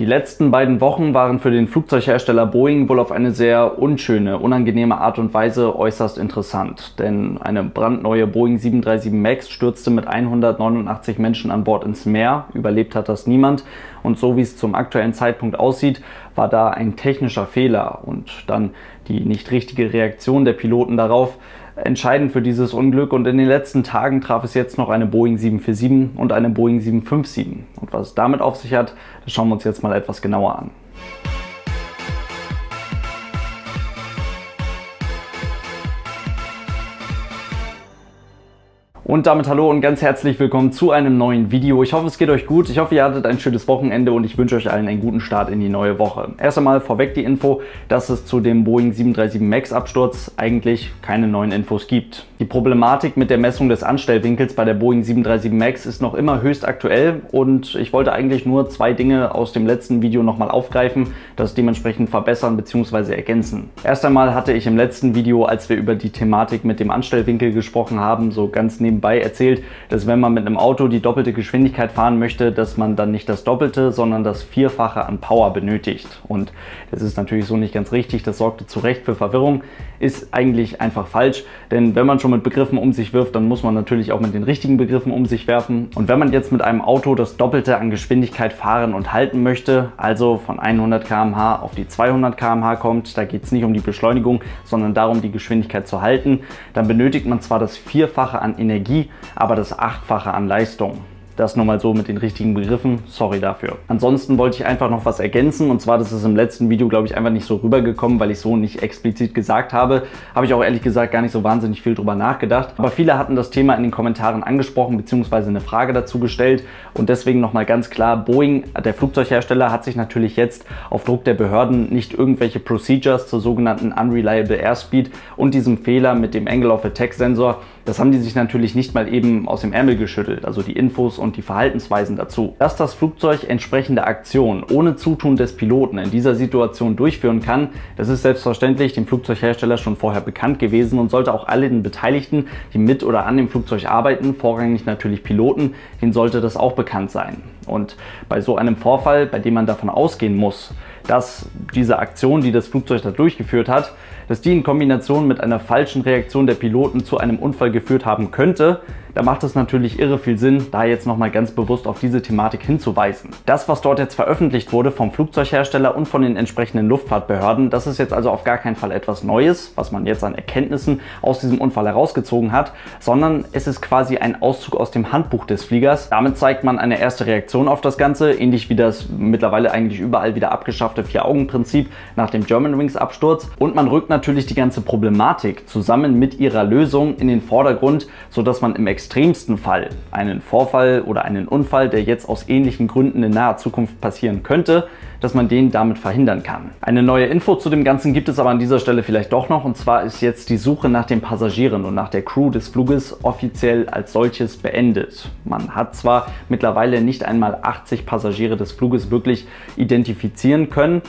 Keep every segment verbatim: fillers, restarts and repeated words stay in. Die letzten beiden Wochen waren für den Flugzeughersteller Boeing wohl auf eine sehr unschöne, unangenehme Art und Weise äußerst interessant. Denn eine brandneue Boeing sieben drei sieben Max stürzte mit hundertneunundachtzig Menschen an Bord ins Meer. Überlebt hat das niemand. Und so wie es zum aktuellen Zeitpunkt aussieht, war da ein technischer Fehler und dann die nicht richtige Reaktion der Piloten darauf entscheidend für dieses Unglück, und in den letzten Tagen traf es jetzt noch eine Boeing sieben vier sieben und eine Boeing sieben fünf sieben. Und was es damit auf sich hat, das schauen wir uns jetzt mal etwas genauer an. Und damit hallo und ganz herzlich willkommen zu einem neuen Video. Ich hoffe, es geht euch gut, ich hoffe, ihr hattet ein schönes Wochenende und ich wünsche euch allen einen guten Start in die neue Woche. Erst einmal vorweg die Info, dass es zu dem Boeing sieben drei sieben Max Absturz eigentlich keine neuen Infos gibt. Die Problematik mit der Messung des Anstellwinkels bei der Boeing sieben drei sieben Max ist noch immer höchst aktuell, und ich wollte eigentlich nur zwei Dinge aus dem letzten Video nochmal aufgreifen, das dementsprechend verbessern bzw. ergänzen. Erst einmal hatte ich im letzten Video, als wir über die Thematik mit dem Anstellwinkel gesprochen haben, so ganz nebenbei erzählt, dass wenn man mit einem Auto die doppelte Geschwindigkeit fahren möchte, dass man dann nicht das Doppelte, sondern das Vierfache an Power benötigt. Und das ist natürlich so nicht ganz richtig, das sorgte zu Recht für Verwirrung, ist eigentlich einfach falsch, denn wenn man schon mit Begriffen um sich wirft, dann muss man natürlich auch mit den richtigen Begriffen um sich werfen. Und wenn man jetzt mit einem Auto das Doppelte an Geschwindigkeit fahren und halten möchte, also von hundert Kilometer pro Stunde auf die zweihundert Kilometer pro Stunde kommt, da geht es nicht um die Beschleunigung, sondern darum, die Geschwindigkeit zu halten, dann benötigt man zwar das Vierfache an Energie, aber das Achtfache an Leistung. Das nur mal so mit den richtigen Begriffen, sorry dafür. Ansonsten wollte ich einfach noch was ergänzen, und zwar, das ist im letzten Video, glaube ich, einfach nicht so rübergekommen, weil ich so nicht explizit gesagt habe. Habe ich auch ehrlich gesagt gar nicht so wahnsinnig viel drüber nachgedacht. Aber viele hatten das Thema in den Kommentaren angesprochen bzw. eine Frage dazu gestellt, und deswegen nochmal ganz klar, Boeing, der Flugzeughersteller, hat sich natürlich jetzt auf Druck der Behörden nicht irgendwelche Procedures zur sogenannten Unreliable Airspeed und diesem Fehler mit dem Angle of Attack Sensor, das haben die sich natürlich nicht mal eben aus dem Ärmel geschüttelt, also die Infos und die Verhaltensweisen dazu. Dass das Flugzeug entsprechende Aktionen ohne Zutun des Piloten in dieser Situation durchführen kann, das ist selbstverständlich dem Flugzeughersteller schon vorher bekannt gewesen und sollte auch allen Beteiligten, die mit oder an dem Flugzeug arbeiten, vorrangig natürlich Piloten, denen sollte das auch bekannt sein. Und bei so einem Vorfall, bei dem man davon ausgehen muss, dass diese Aktion, die das Flugzeug da durchgeführt hat, dass die in Kombination mit einer falschen Reaktion der Piloten zu einem Unfall geführt haben könnte, da macht es natürlich irre viel Sinn, da jetzt nochmal ganz bewusst auf diese Thematik hinzuweisen. Das, was dort jetzt veröffentlicht wurde vom Flugzeughersteller und von den entsprechenden Luftfahrtbehörden, das ist jetzt also auf gar keinen Fall etwas Neues, was man jetzt an Erkenntnissen aus diesem Unfall herausgezogen hat, sondern es ist quasi ein Auszug aus dem Handbuch des Fliegers. Damit zeigt man eine erste Reaktion auf das Ganze, ähnlich wie das mittlerweile eigentlich überall wieder abgeschaffte Vier-Augen-Prinzip nach dem Germanwings-Absturz, und man rückt natürlich die ganze Problematik zusammen mit ihrer Lösung in den Vordergrund, sodass man im extremsten Fall einen Vorfall oder einen Unfall, der jetzt aus ähnlichen Gründen in naher Zukunft passieren könnte, dass man den damit verhindern kann. Eine neue Info zu dem Ganzen gibt es aber an dieser Stelle vielleicht doch noch, und zwar ist jetzt die Suche nach den Passagieren und nach der Crew des Fluges offiziell als solches beendet. Man hat zwar mittlerweile nicht einmal achtzig Passagiere des Fluges wirklich identifizieren können,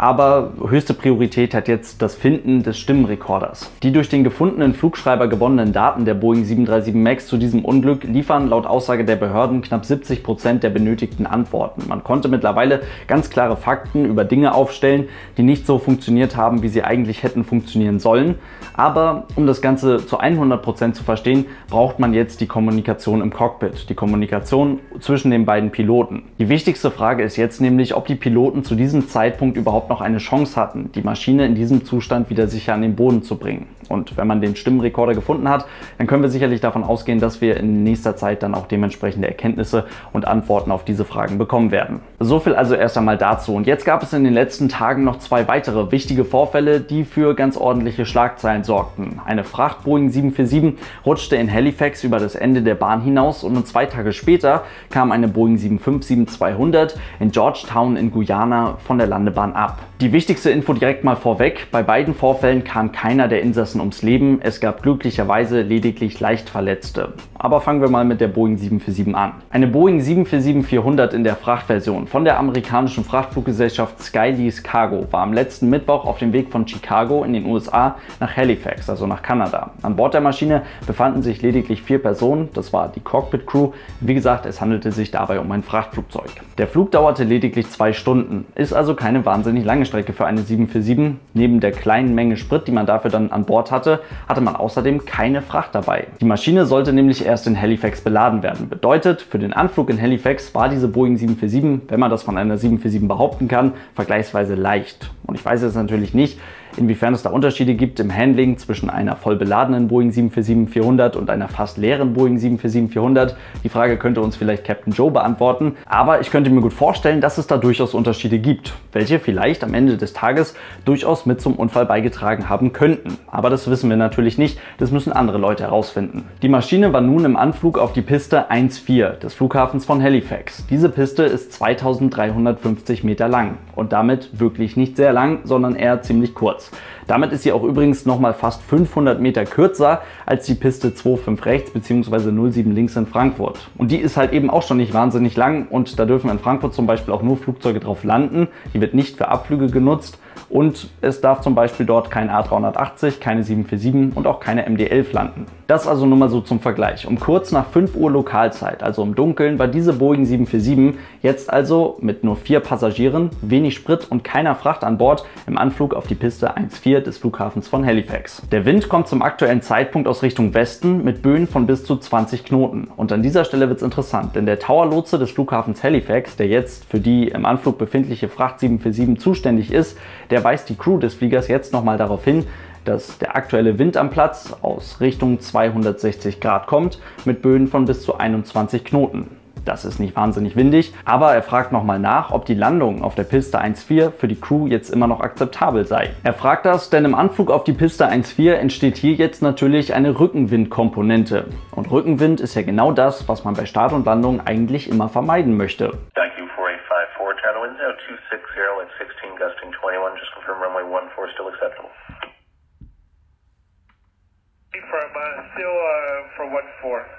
aber höchste Priorität hat jetzt das Finden des Stimmenrekorders. Die durch den gefundenen Flugschreiber gewonnenen Daten der Boeing sieben drei sieben Max zu diesem Unglück liefern laut Aussage der Behörden knapp siebzig Prozent der benötigten Antworten. Man konnte mittlerweile ganz klare Fakten über Dinge aufstellen, die nicht so funktioniert haben, wie sie eigentlich hätten funktionieren sollen. Aber um das Ganze zu hundert Prozent zu verstehen, braucht man jetzt die Kommunikation im Cockpit, die Kommunikation zwischen den beiden Piloten. Die wichtigste Frage ist jetzt nämlich, ob die Piloten zu diesem Zeitpunkt überhaupt noch eine Chance hatten, die Maschine in diesem Zustand wieder sicher an den Boden zu bringen. Und wenn man den Stimmenrekorder gefunden hat, dann können wir sicherlich davon ausgehen, dass wir in nächster Zeit dann auch dementsprechende Erkenntnisse und Antworten auf diese Fragen bekommen werden. So viel also erst einmal dazu. Und jetzt gab es in den letzten Tagen noch zwei weitere wichtige Vorfälle, die für ganz ordentliche Schlagzeilen sorgten. Eine Fracht Boeing sieben vier sieben rutschte in Halifax über das Ende der Bahn hinaus, und nur zwei Tage später kam eine Boeing sieben fünf sieben zweihundert in Georgetown in Guyana von der Landebahn ab. Die wichtigste Info direkt mal vorweg: Bei beiden Vorfällen kam keiner der Insassen ums Leben, es gab glücklicherweise lediglich leicht Verletzte. Aber fangen wir mal mit der Boeing sieben vier sieben an. Eine Boeing sieben vier sieben vierhundert in der Frachtversion von der amerikanischen Frachtfluggesellschaft Sky Lease Cargo war am letzten Mittwoch auf dem Weg von Chicago in den U S A nach Halifax, also nach Kanada. An Bord der Maschine befanden sich lediglich vier Personen, das war die Cockpit-Crew. Wie gesagt, es handelte sich dabei um ein Frachtflugzeug. Der Flug dauerte lediglich zwei Stunden, ist also keine wahnsinnig lange Strecke für eine sieben vier sieben. Neben der kleinen Menge Sprit, die man dafür dann an Bord hatte, hatte man außerdem keine Fracht dabei. Die Maschine sollte nämlich erst in Halifax beladen werden. Bedeutet, für den Anflug in Halifax war diese Boeing sieben vier sieben, wenn man das von einer sieben vier sieben behaupten kann, vergleichsweise leicht. Und ich weiß jetzt natürlich nicht, inwiefern es da Unterschiede gibt im Handling zwischen einer voll beladenen Boeing sieben vier sieben vierhundert und einer fast leeren Boeing sieben vier sieben vierhundert. Die Frage könnte uns vielleicht Captain Joe beantworten, aber ich könnte mir gut vorstellen, dass es da durchaus Unterschiede gibt, welche vielleicht am Ende des Tages durchaus mit zum Unfall beigetragen haben könnten. Aber das wissen wir natürlich nicht, das müssen andere Leute herausfinden. Die Maschine war nun im Anflug auf die Piste eins vier des Flughafens von Halifax. Diese Piste ist zweitausenddreihundertfünfzig Meter lang und damit wirklich nicht sehr lang, sondern eher ziemlich kurz. Damit ist sie auch übrigens nochmal fast fünfhundert Meter kürzer als die Piste zwei fünf rechts bzw. null sieben links in Frankfurt. Und die ist halt eben auch schon nicht wahnsinnig lang und da dürfen in Frankfurt zum Beispiel auch nur Flugzeuge drauf landen. Die wird nicht für Abflüge genutzt und es darf zum Beispiel dort kein A dreihundertachtzig, keine sieben vier sieben und auch keine M D elf landen. Das also nur mal so zum Vergleich. Um kurz nach fünf Uhr Lokalzeit, also im Dunkeln, war diese Boeing sieben vier sieben jetzt also mit nur vier Passagieren, wenig Sprit und keiner Fracht an Bord im Anflug auf die Piste eins vier des Flughafens von Halifax. Der Wind kommt zum aktuellen Zeitpunkt aus Richtung Westen mit Böen von bis zu zwanzig Knoten. Und an dieser Stelle wird es interessant, denn der Towerlotse des Flughafens Halifax, der jetzt für die im Anflug befindliche Fracht sieben vier sieben zuständig ist, der weist die Crew des Fliegers jetzt nochmal darauf hin, dass der aktuelle Wind am Platz aus Richtung zweihundertsechzig Grad kommt, mit Böen von bis zu einundzwanzig Knoten. Das ist nicht wahnsinnig windig, aber er fragt nochmal nach, ob die Landung auf der Piste eins vier für die Crew jetzt immer noch akzeptabel sei. Er fragt das, denn im Anflug auf die Piste eins vier entsteht hier jetzt natürlich eine Rückenwindkomponente. Und Rückenwind ist ja genau das, was man bei Start und Landung eigentlich immer vermeiden möchte.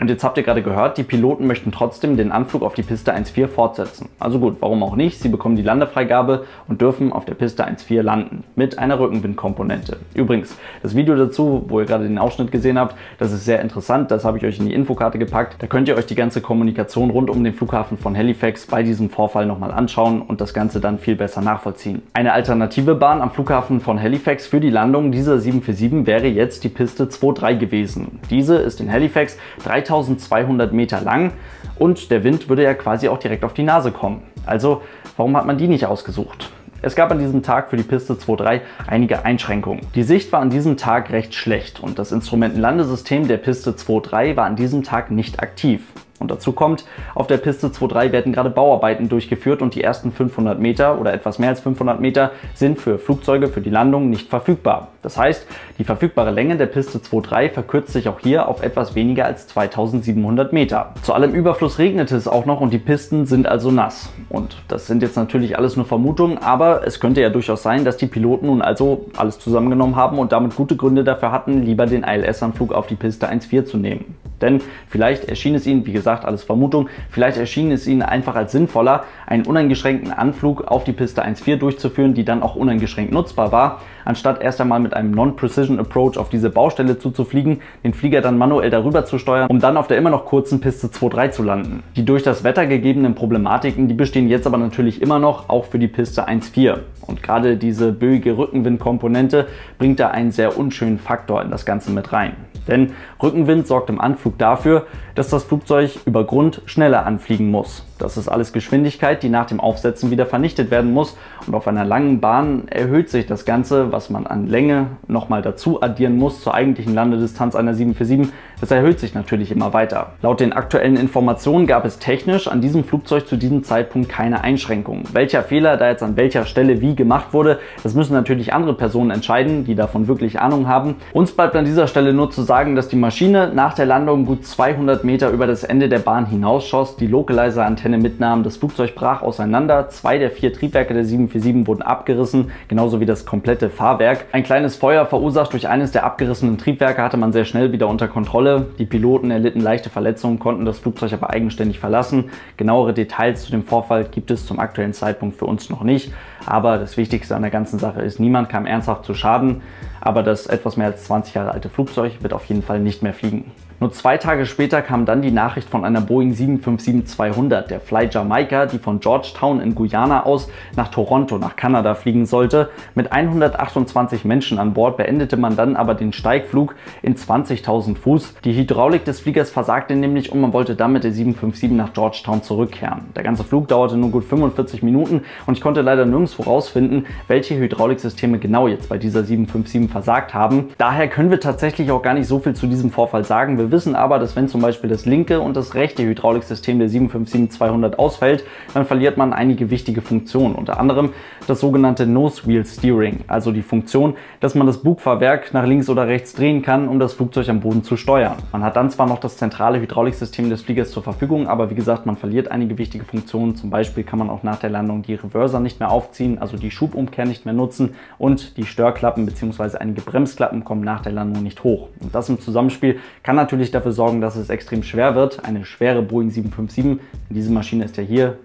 Und jetzt habt ihr gerade gehört, die Piloten möchten trotzdem den Anflug auf die Piste eins vier fortsetzen. Also gut, warum auch nicht? Sie bekommen die Landefreigabe und dürfen auf der Piste eins vier landen. Mit einer Rückenwindkomponente. Übrigens, das Video dazu, wo ihr gerade den Ausschnitt gesehen habt, das ist sehr interessant. Das habe ich euch in die Infokarte gepackt. Da könnt ihr euch die ganze Kommunikation rund um den Flughafen von Halifax bei diesem Vorfall nochmal anschauen und das Ganze dann viel besser nachvollziehen. Eine alternative Bahn am Flughafen von Halifax für die Landung dieser sieben vier sieben wäre jetzt die Piste zwei drei gewesen. Diese ist in Halifax dreitausendzweihundert Meter lang und der Wind würde ja quasi auch direkt auf die Nase kommen. Also warum hat man die nicht ausgesucht? Es gab an diesem Tag für die Piste zwei drei einige Einschränkungen. Die Sicht war an diesem Tag recht schlecht und das Instrumentenlandesystem der Piste zwei drei war an diesem Tag nicht aktiv. Und dazu kommt, auf der Piste zwei drei werden gerade Bauarbeiten durchgeführt und die ersten fünfhundert Meter oder etwas mehr als fünfhundert Meter sind für Flugzeuge für die Landung nicht verfügbar. Das heißt, die verfügbare Länge der Piste zwei drei verkürzt sich auch hier auf etwas weniger als zweitausendsiebenhundert Meter. Zu allem Überfluss regnete es auch noch und die Pisten sind also nass. Und das sind jetzt natürlich alles nur Vermutungen, aber es könnte ja durchaus sein, dass die Piloten nun also alles zusammengenommen haben und damit gute Gründe dafür hatten, lieber den I L S-Anflug auf die Piste eins vier zu nehmen. Denn vielleicht erschien es ihnen, wie gesagt, alles Vermutung, vielleicht erschien es ihnen einfach als sinnvoller, einen uneingeschränkten Anflug auf die Piste eins vier durchzuführen, die dann auch uneingeschränkt nutzbar war, anstatt erst einmal mit einem Non-Precision-Approach auf diese Baustelle zuzufliegen, den Flieger dann manuell darüber zu steuern, um dann auf der immer noch kurzen Piste zwei drei zu landen. Die durch das Wetter gegebenen Problematiken, die bestehen jetzt aber natürlich immer noch, auch für die Piste eins vier. Und gerade diese böige Rückenwindkomponente bringt da einen sehr unschönen Faktor in das Ganze mit rein. Denn Rückenwind sorgt im Anflug dafür, dass das Flugzeug über Grund schneller anfliegen muss. Das ist alles Geschwindigkeit, die nach dem Aufsetzen wieder vernichtet werden muss und auf einer langen Bahn erhöht sich das Ganze, was man an Länge nochmal dazu addieren muss zur eigentlichen Landedistanz einer sieben vier sieben, das erhöht sich natürlich immer weiter. Laut den aktuellen Informationen gab es technisch an diesem Flugzeug zu diesem Zeitpunkt keine Einschränkungen. Welcher Fehler da jetzt an welcher Stelle wie gemacht wurde, das müssen natürlich andere Personen entscheiden, die davon wirklich Ahnung haben. Uns bleibt an dieser Stelle nur zu sagen, dass die Maschine Maschine nach der Landung gut zweihundert Meter über das Ende der Bahn hinausschoss, die Localizer-Antenne mitnahm, das Flugzeug brach auseinander, zwei der vier Triebwerke der sieben vier sieben wurden abgerissen, genauso wie das komplette Fahrwerk. Ein kleines Feuer verursacht durch eines der abgerissenen Triebwerke hatte man sehr schnell wieder unter Kontrolle. Die Piloten erlitten leichte Verletzungen, konnten das Flugzeug aber eigenständig verlassen. Genauere Details zu dem Vorfall gibt es zum aktuellen Zeitpunkt für uns noch nicht, aber das Wichtigste an der ganzen Sache ist, niemand kam ernsthaft zu Schaden, aber das etwas mehr als zwanzig Jahre alte Flugzeug wird auf jeden Fall nicht mehr fliegen. Nur zwei Tage später kam dann die Nachricht von einer Boeing sieben fünf sieben zweihundert, der Fly Jamaica, die von Georgetown in Guyana aus nach Toronto, nach Kanada fliegen sollte. Mit hundertachtundzwanzig Menschen an Bord beendete man dann aber den Steigflug in zwanzigtausend Fuß. Die Hydraulik des Fliegers versagte nämlich und man wollte dann mit der sieben fünf sieben nach Georgetown zurückkehren. Der ganze Flug dauerte nur gut fünfundvierzig Minuten und ich konnte leider nirgendwo rausfinden, welche Hydrauliksysteme genau jetzt bei dieser sieben fünf sieben versagt haben. Daher können wir tatsächlich auch gar nicht so viel zu diesem Vorfall sagen. Wir Wir wissen aber, dass wenn zum Beispiel das linke und das rechte Hydrauliksystem der sieben fünf sieben zweihundert ausfällt, dann verliert man einige wichtige Funktionen, unter anderem das sogenannte Nose-Wheel-Steering, also die Funktion, dass man das Bugfahrwerk nach links oder rechts drehen kann, um das Flugzeug am Boden zu steuern. Man hat dann zwar noch das zentrale Hydrauliksystem des Fliegers zur Verfügung, aber wie gesagt, man verliert einige wichtige Funktionen, zum Beispiel kann man auch nach der Landung die Reverser nicht mehr aufziehen, also die Schubumkehr nicht mehr nutzen und die Störklappen bzw. einige Bremsklappen kommen nach der Landung nicht hoch. Und das im Zusammenspiel kann natürlich dafür sorgen, dass es extrem schwer wird. Eine schwere Boeing sieben fünf sieben, diese Maschine ist ja hier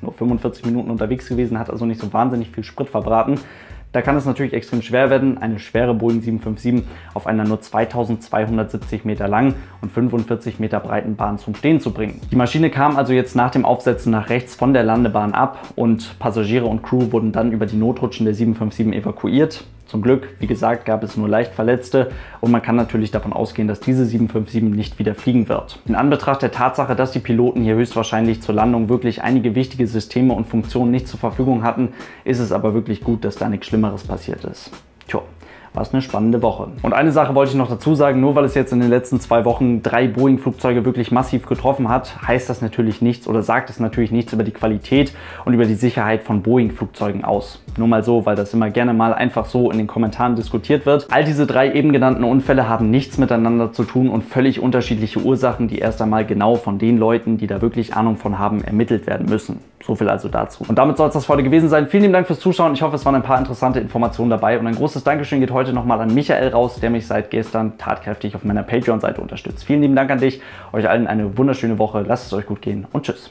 nur fünfundvierzig Minuten unterwegs gewesen, hat also nicht so wahnsinnig viel Sprit verbraten. Da kann es natürlich extrem schwer werden, eine schwere Boeing sieben fünf sieben auf einer nur zweitausendzweihundertsiebzig Meter langen und fünfundvierzig Meter breiten Bahn zum Stehen zu bringen. Die Maschine kam also jetzt nach dem Aufsetzen nach rechts von der Landebahn ab und Passagiere und Crew wurden dann über die Notrutschen der sieben fünf sieben evakuiert. Zum Glück, wie gesagt, gab es nur leicht Verletzte und man kann natürlich davon ausgehen, dass diese sieben fünf sieben nicht wieder fliegen wird. In Anbetracht der Tatsache, dass die Piloten hier höchstwahrscheinlich zur Landung wirklich einige wichtige Systeme und Funktionen nicht zur Verfügung hatten, ist es aber wirklich gut, dass da nichts Schlimmeres passiert ist. Tja. War es eine spannende Woche. Und eine Sache wollte ich noch dazu sagen, nur weil es jetzt in den letzten zwei Wochen drei Boeing-Flugzeuge wirklich massiv getroffen hat, heißt das natürlich nichts oder sagt es natürlich nichts über die Qualität und über die Sicherheit von Boeing-Flugzeugen aus. Nur mal so, weil das immer gerne mal einfach so in den Kommentaren diskutiert wird. All diese drei eben genannten Unfälle haben nichts miteinander zu tun und völlig unterschiedliche Ursachen, die erst einmal genau von den Leuten, die da wirklich Ahnung von haben, ermittelt werden müssen. So viel also dazu. Und damit soll es das für heute gewesen sein. Vielen lieben Dank fürs Zuschauen. Ich hoffe, es waren ein paar interessante Informationen dabei. Und ein großes Dankeschön geht heute nochmal an Michael raus, der mich seit gestern tatkräftig auf meiner Patreon-Seite unterstützt. Vielen lieben Dank an dich. Euch allen eine wunderschöne Woche. Lasst es euch gut gehen und tschüss.